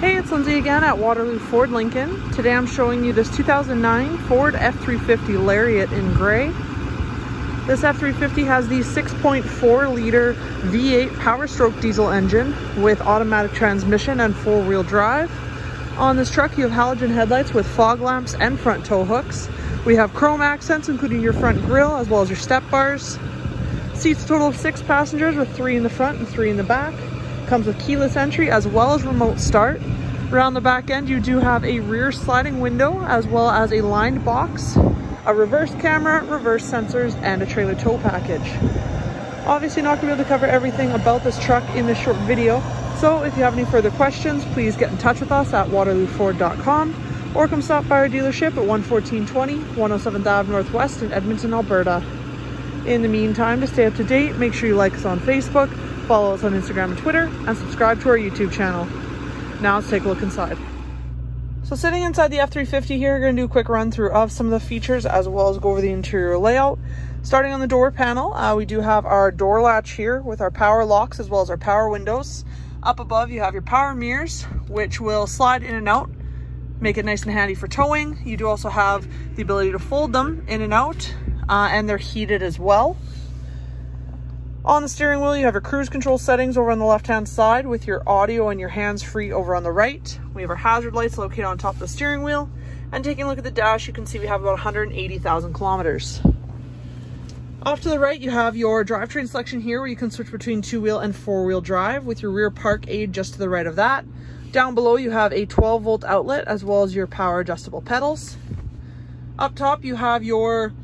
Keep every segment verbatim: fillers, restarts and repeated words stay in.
Hey, it's Lindsay again at Waterloo Ford Lincoln. Today I'm showing you this two thousand nine Ford F three fifty Lariat in gray. This F three fifty has the six point four liter V eight Power Stroke diesel engine with automatic transmission and four-wheel drive. On this truck you have halogen headlights with fog lamps and front tow hooks. We have chrome accents including your front grille as well as your step bars. Seats a total of six passengers with three in the front and three in the back. Comes with keyless entry as well as remote start. Around the back end you do have a rear sliding window as well as a lined box, a reverse camera, reverse sensors, and a trailer tow package. Obviously not going to be able to cover everything about this truck in this short video, so if you have any further questions please get in touch with us at Waterloo Ford dot com or come stop by our dealership at one fourteen twenty one oh seventh Avenue Northwest in Edmonton, Alberta. In the meantime, to stay up to date, make sure you like us on Facebook, follow us on Instagram and Twitter, and subscribe to our YouTube channel. Now let's take a look inside. So sitting inside the F three fifty here, we're going to do a quick run through of some of the features as well as go over the interior layout. Starting on the door panel, uh, we do have our door latch here with our power locks as well as our power windows. Up above you have your power mirrors, which will slide in and out, make it nice and handy for towing. You do also have the ability to fold them in and out, uh, and they're heated as well. On the steering wheel, you have your cruise control settings over on the left-hand side with your audio and your hands-free over on the right. We have our hazard lights located on top of the steering wheel. And taking a look at the dash, you can see we have about one hundred eighty thousand kilometers. Off to the right, you have your drivetrain selection here where you can switch between two-wheel and four-wheel drive with your rear park aid just to the right of that. Down below, you have a twelve-volt outlet as well as your power adjustable pedals. Up top, you have your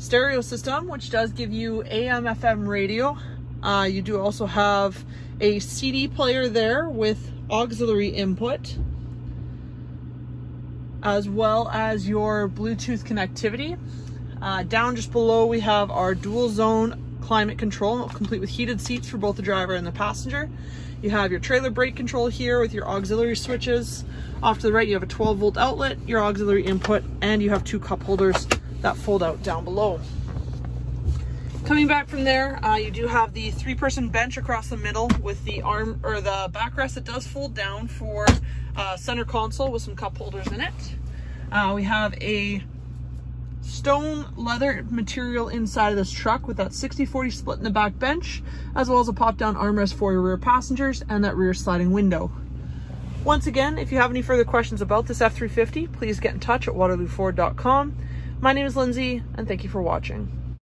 stereo system, which does give you A M F M radio. Uh, you do also have a C D player there with auxiliary input, as well as your Bluetooth connectivity. Uh, down just below, we have our dual zone climate control, complete with heated seats for both the driver and the passenger. You have your trailer brake control here with your auxiliary switches. Off to the right, you have a twelve volt outlet, your auxiliary input, and you have two cup holders that fold out down below. Coming back from there, uh, you do have the three-person bench across the middle with the arm or the backrest that does fold down for uh, center console with some cup holders in it. Uh, we have a stone leather material inside of this truck with that sixty forty split in the back bench, as well as a pop-down armrest for your rear passengers and that rear sliding window. Once again, if you have any further questions about this F three fifty, please get in touch at Waterloo Ford dot com. My name is Lindsay, and thank you for watching.